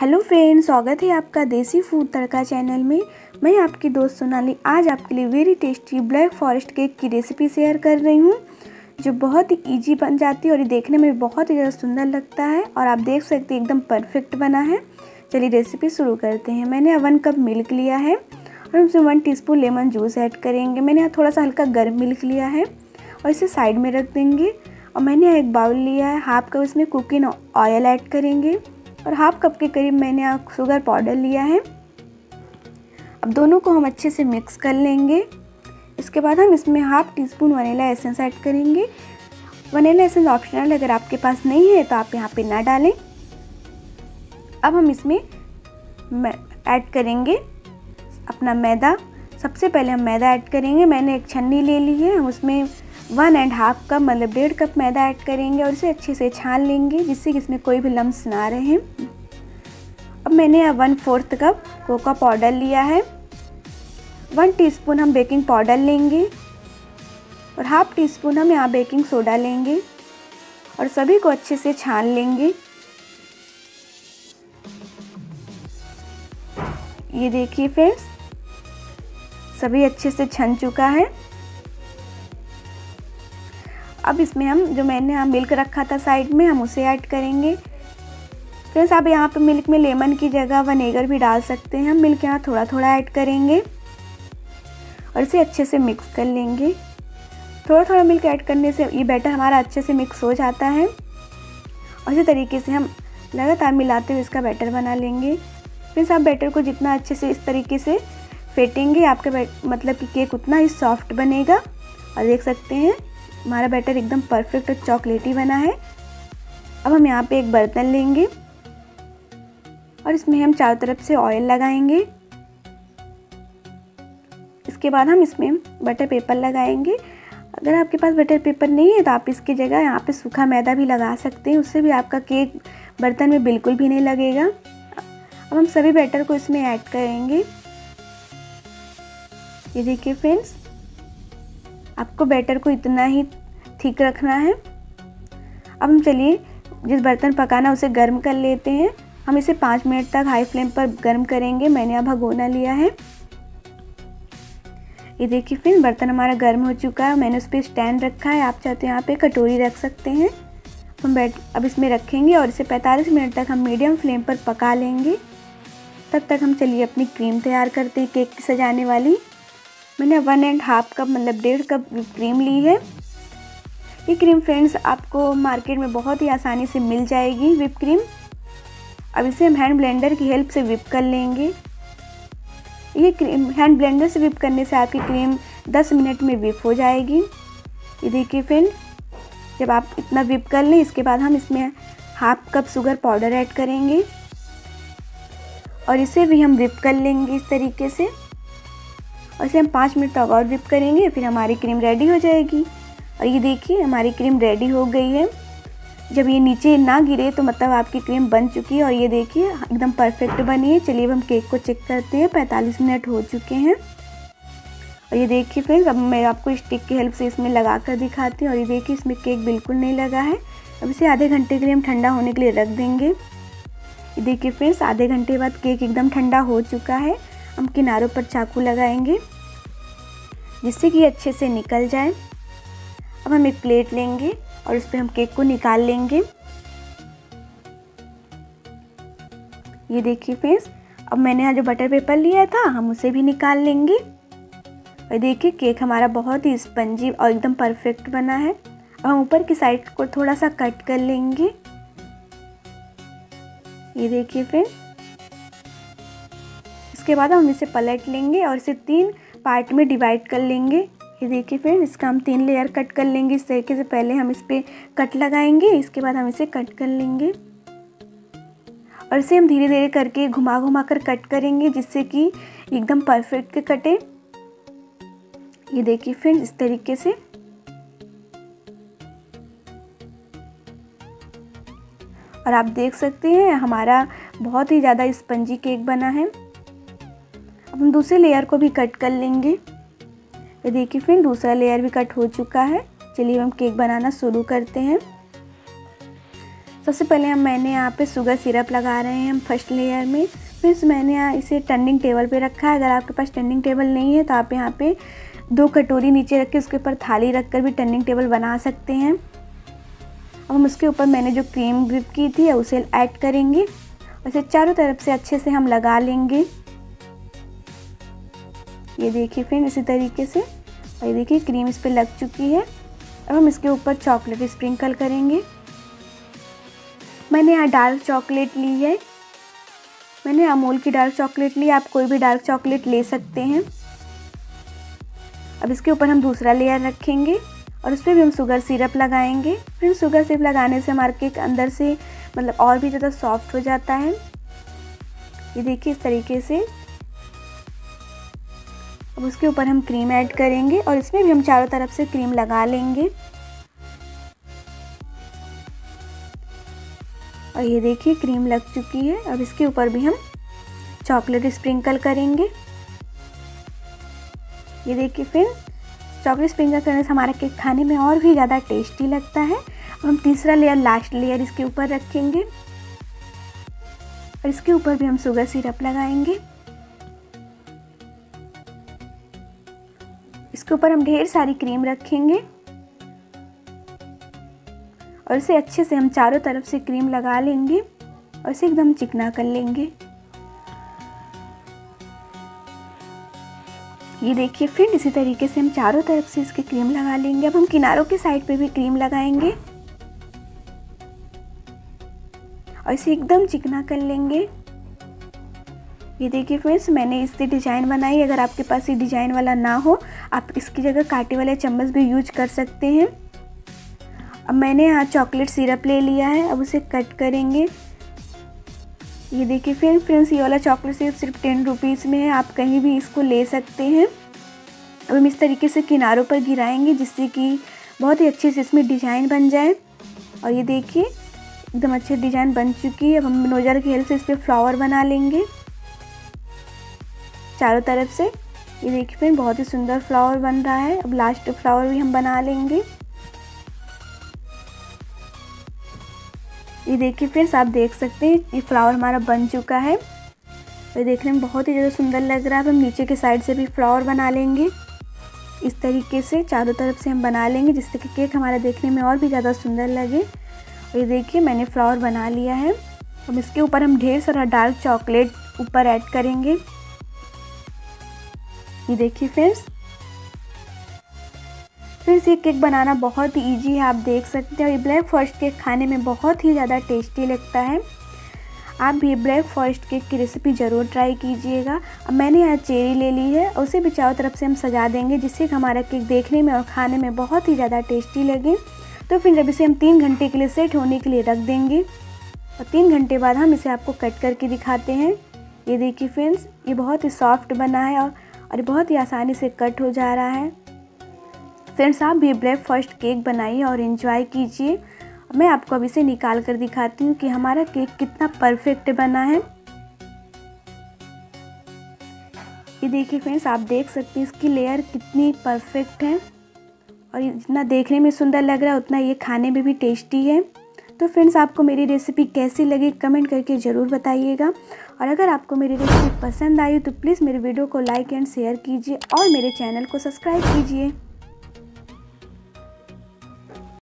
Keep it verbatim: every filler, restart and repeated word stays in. Hello friends, स्वागत है आपका देसी फूड तड़का चैनल में। मैं आपकी दोस्त सोनाली आज आपके लिए very tasty black forest cake की रेसिपी शेयर कर रही हूँ, जो बहुत ही इजी बन जाती है और ये देखने में बहुत ही ज़्यादा सुंदर लगता है। और आप देख सकते हैं एकदम परफेक्ट बना है। चलिए रेसिपी शुरू करते हैं। मैंने वन कप मिल्क लिया है और उसमें one teaspoon lemon juice add करेंगे। मैंने यहाँ थोड़ा सा हल्का गर्म मिल्क लिया है और इसे साइड में रख देंगे। और मैंने एक बाउल लिया है, हाफ कप इसमें कुकिंग ऑयल ऐड करेंगे और हाफ कप के करीब मैंने यहाँ शुगर पाउडर लिया है। अब दोनों को हम अच्छे से मिक्स कर लेंगे। इसके बाद हम इसमें half teaspoon vanilla essence add करेंगे। वनीला एसेंस ऑप्शनल, अगर आपके पास नहीं है तो आप यहाँ पे ना डालें। अब हम इसमें ऐड करेंगे अपना मैदा। सबसे पहले हम मैदा ऐड करेंगे। मैंने एक छन्नी ले ली है, हम उसमें वन एंड हाफ कप मतलब डेढ़ कप मैदा ऐड करेंगे और इसे अच्छे से छान लेंगे, जिससे कि इसमें कोई भी लम्स ना रहे। अब मैंने यहाँ one fourth cup cocoa powder लिया है। वन टीस्पून हम बेकिंग पाउडर लेंगे और हाफ टी स्पून हम यहाँ बेकिंग सोडा लेंगे और सभी को अच्छे से छान लेंगे। ये देखिए फ्रेंड्स, सभी अच्छे से छन चुका है। अब इसमें हम जो मैंने यहाँ मिल्क रखा था साइड में, हम उसे ऐड करेंगे। फ्रेंड्स, आप यहाँ पर मिल्क में लेमन की जगह विनेगर भी डाल सकते हैं। हम मिल्क यहाँ थोड़ा थोड़ा ऐड करेंगे और इसे अच्छे से मिक्स कर लेंगे। थोड़ा थोड़ा मिल्क ऐड करने से ये बैटर हमारा अच्छे से मिक्स हो जाता है और इसी तरीके से हम लगातार मिलाते हुए इसका बैटर बना लेंगे। फ्रेंड्स, आप बैटर को जितना अच्छे से इस तरीके से फेटेंगे, आपका मतलब कि केक उतना ही सॉफ्ट बनेगा। और देख सकते हैं हमारा बैटर एकदम परफेक्ट और चॉकलेटी बना है। अब हम यहाँ पे एक बर्तन लेंगे और इसमें हम चारों तरफ से ऑयल लगाएंगे। इसके बाद हम इसमें बटर पेपर लगाएंगे। अगर आपके पास बटर पेपर नहीं है तो आप इसकी जगह यहाँ पे सूखा मैदा भी लगा सकते हैं, उससे भी आपका केक बर्तन में बिल्कुल भी नहीं लगेगा। अब हम सभी बैटर को इसमें ऐड करेंगे। ये देखिए फ्रेंड्स, आपको बैटर को इतना ही थिक रखना है। अब हम चलिए जिस बर्तन पकाना उसे गर्म कर लेते हैं। हम इसे पाँच मिनट तक हाई फ्लेम पर गर्म करेंगे। मैंने यहाँ भगोना लिया है। ये देखिए फ्रेंड्स, बर्तन हमारा गर्म हो चुका है। मैंने उस पर स्टैंड रखा है, आप चाहते हैं यहाँ पे कटोरी रख सकते हैं। हम बैठ अब इसमें रखेंगे और इसे पैंतालीस मिनट तक हम मीडियम फ्लेम पर पका लेंगे। तब तक हम चलिए अपनी क्रीम तैयार करते हैं केक की सजाने वाली। मैंने वन एंड हाफ कप मतलब डेढ़ कप क्रीम ली है। ये क्रीम फ्रेंड्स आपको मार्केट में बहुत ही आसानी से मिल जाएगी, विप क्रीम। अब इसे हम हैंड ब्लेंडर की हेल्प से विप कर लेंगे। ये क्रीम हैंड ब्लेंडर से विप करने से आपकी क्रीम दस मिनट में विप हो जाएगी। ये देखिए फ्रेंड, जब आप इतना विप कर लें, इसके बाद हम इसमें half cup sugar powder add करेंगे और इसे भी हम विप कर लेंगे इस तरीके से। और इसे हम पाँच मिनट तक और व्हिप करेंगे, फिर हमारी क्रीम रेडी हो जाएगी। और ये देखिए हमारी क्रीम रेडी हो गई है। जब ये नीचे ना गिरे तो मतलब आपकी क्रीम बन चुकी है। और ये देखिए एकदम परफेक्ट बनी है। चलिए अब हम केक को चेक करते हैं। पैंतालीस मिनट हो चुके हैं और ये देखिए फ्रेंड्स, अब मैं आपको स्टिक की हेल्प से इसमें लगा कर दिखाती हूँ। और ये देखिए इसमें केक बिल्कुल नहीं लगा है। अब इसे आधे घंटे के लिए हम ठंडा होने के लिए रख देंगे। ये देखिए फ्रेंड्स, आधे घंटे बाद केक एकदम ठंडा हो चुका है। हम किनारों पर चाकू लगाएंगे जिससे कि अच्छे से निकल जाए। अब हम एक प्लेट लेंगे और उस पर हम केक को निकाल लेंगे। ये देखिए फ्रेंड्स, अब मैंने यहाँ जो बटर पेपर लिया था हम उसे भी निकाल लेंगे। और देखिए केक हमारा बहुत ही स्पंजी और एकदम परफेक्ट बना है। अब हम ऊपर की साइड को थोड़ा सा कट कर लेंगे। ये देखिए फ्रेंड्स, इसके बाद हम इसे पलट लेंगे और इसे तीन पार्ट में डिवाइड कर लेंगे। ये देखिए फ्रेंड, इसका हम तीन लेयर कट कर लेंगे इस तरीके से। पहले हम इस पर कट लगाएंगे, इसके बाद हम इसे कट कर लेंगे और इसे हम धीरे धीरे करके घुमा घुमा कर कट करेंगे, जिससे कि एकदम परफेक्ट कटे। ये देखिए फ्रेंड, इस तरीके से। और आप देख सकते हैं हमारा बहुत ही ज़्यादा स्पंजी केक बना है। हम दूसरे लेयर को भी कट कर लेंगे। ये देखिए फ्रेंड, दूसरा लेयर भी कट हो चुका है। चलिए हम केक बनाना शुरू करते हैं। सबसे पहले हम मैंने यहाँ पे शुगर सिरप लगा रहे हैं हम फर्स्ट लेयर में। फिर मैंने यहाँ इसे टर्निंग टेबल पे रखा है। अगर आपके पास टर्निंग टेबल नहीं है तो आप यहाँ पे दो कटोरी नीचे रख के उसके ऊपर थाली रख कर भी टर्निंग टेबल बना सकते हैं। अब हम उसके ऊपर मैंने जो क्रीम व्हिप की थी उसे ऐड करेंगे। उसे चारों तरफ से अच्छे से हम लगा लेंगे। ये देखिए फ्रेंड, इसी तरीके से। और ये देखिए क्रीम इस पर लग चुकी है। अब हम इसके ऊपर चॉकलेट स्प्रिंकल करेंगे। मैंने यहाँ डार्क चॉकलेट ली है, मैंने अमूल की डार्क चॉकलेट ली। आप कोई भी डार्क चॉकलेट ले सकते हैं। अब इसके ऊपर हम दूसरा लेयर रखेंगे और उस पर भी हम शुगर सिरप लगाएंगे। फिर शुगर सिरप लगाने से हमारे केक अंदर से मतलब और भी ज़्यादा सॉफ्ट हो जाता है। ये देखिए इस तरीके से। अब उसके ऊपर हम क्रीम ऐड करेंगे और इसमें भी हम चारों तरफ से क्रीम लगा लेंगे। और ये देखिए क्रीम लग चुकी है। अब इसके ऊपर भी हम चॉकलेट स्प्रिंकल करेंगे। ये देखिए फिर चॉकलेट स्प्रिंकल करने से हमारा केक खाने में और भी ज़्यादा टेस्टी लगता है। हम तीसरा लेयर लास्ट लेयर इसके ऊपर रखेंगे और इसके ऊपर भी हम शुगर सिरप लगाएंगे। इसके ऊपर हम ढेर सारी क्रीम रखेंगे और इसे अच्छे से हम चारों तरफ से क्रीम लगा लेंगे और इसे एकदम चिकना कर लेंगे। ये देखिए फिर इसी तरीके से हम चारों तरफ से इसकी क्रीम लगा लेंगे। अब हम किनारों के साइड पे भी क्रीम लगाएंगे और इसे एकदम चिकना कर लेंगे। ये देखिए फ्रेंड्स, मैंने इससे डिज़ाइन बनाई। अगर आपके पास ये डिज़ाइन वाला ना हो आप इसकी जगह कांटे वाले चम्मच भी यूज कर सकते हैं। अब मैंने यहाँ चॉकलेट सिरप ले लिया है, अब उसे कट करेंगे। ये देखिए फ्रेंड फ्रेंड्स ये वाला चॉकलेट सिरप सिर्फ टेन रुपीज़ में है। आप कहीं भी इसको ले सकते हैं। अब हम इस तरीके से किनारों पर गिराएंगे जिससे कि बहुत ही अच्छे से इसमें डिज़ाइन बन जाए। और ये देखिए एकदम अच्छे डिज़ाइन बन चुकी है। अब हम नोजर की हेल्प से इस पर फ्लावर बना लेंगे चारों तरफ से। ये देखिए फ्रेंड बहुत ही सुंदर फ्लावर बन रहा है। अब लास्ट फ्लावर भी हम बना लेंगे। ये देखिए फ्रेंड्स, आप देख सकते हैं ये फ्लावर हमारा बन चुका है। ये देखने में बहुत ही ज़्यादा सुंदर लग रहा है। हम नीचे के साइड से भी फ्लावर बना लेंगे। इस तरीके से चारों तरफ से हम बना लेंगे जिससे कि केक हमारा देखने में और भी ज़्यादा सुंदर लगे। और ये देखिए मैंने फ्लावर बना लिया है। अब इसके ऊपर हम ढेर सारा डार्क चॉकलेट ऊपर ऐड करेंगे। ये देखिए फ्रेंड्स फ्रेंड्स ये केक बनाना बहुत ही ईजी है, आप देख सकते हैं। ये ब्लैक फॉरेस्ट केक खाने में बहुत ही ज़्यादा टेस्टी लगता है। आप भी ब्लैक फॉरेस्ट केक की रेसिपी ज़रूर ट्राई कीजिएगा। अब मैंने यहाँ चेरी ले ली है, उसे भी चारों तरफ से हम सजा देंगे जिससे हमारा केक देखने में और खाने में बहुत ही ज़्यादा टेस्टी लगे। तो फिर जब इसे हम तीन घंटे के लिए सेट होने के लिए रख देंगे और तीन घंटे बाद हम इसे आपको कट करके दिखाते हैं। ये देखिए फ्रेंड्स, ये बहुत ही सॉफ्ट बना है और और बहुत ही आसानी से कट हो जा रहा है। फ्रेंड्स आप भी ब्लैक फॉरेस्ट केक बनाइए और एंजॉय कीजिए। मैं आपको अब इसे निकाल कर दिखाती हूँ कि हमारा केक कितना परफेक्ट बना है। ये देखिए फ्रेंड्स, आप देख सकते हैं इसकी लेयर कितनी परफेक्ट है। और जितना देखने में सुंदर लग रहा है उतना ये खाने में भी टेस्टी है। तो फ्रेंड्स आपको मेरी रेसिपी कैसी लगी कमेंट करके ज़रूर बताइएगा। और अगर आपको मेरी रेसिपी पसंद आई तो प्लीज़ मेरे वीडियो को लाइक एंड शेयर कीजिए और मेरे चैनल को सब्सक्राइब कीजिए।